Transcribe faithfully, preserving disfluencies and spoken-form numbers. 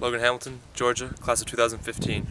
Logan Hamilton, Georgia, class of two thousand fifteen.